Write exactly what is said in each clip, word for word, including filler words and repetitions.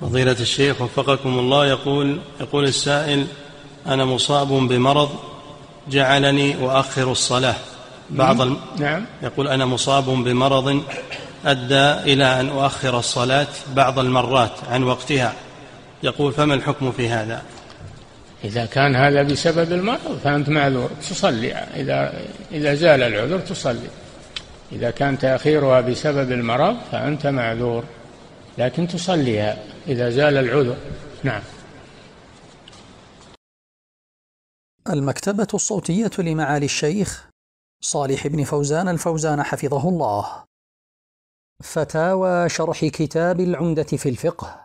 فضيلة الشيخ وفقكم الله، يقول يقول السائل: أنا مصاب بمرض جعلني أؤخر الصلاة بعض الم... نعم. يقول: أنا مصاب بمرض أدى إلى أن أؤخر الصلاة بعض المرات عن وقتها، يقول: فما الحكم في هذا؟ إذا كان هذا بسبب المرض فأنت معذور، تصلي إذا إذا زال العذر تصلي. إذا كان تأخيرها بسبب المرض فأنت معذور، لكن تصليها إذا زال العذر. نعم. المكتبة الصوتية لمعالي الشيخ صالح بن فوزان الفوزان حفظه الله، فتاوى شرح كتاب العمدة في الفقه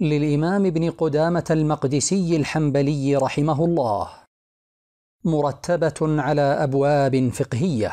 للإمام بن قدامة المقدسي الحنبلي رحمه الله، مرتبة على أبواب فقهية.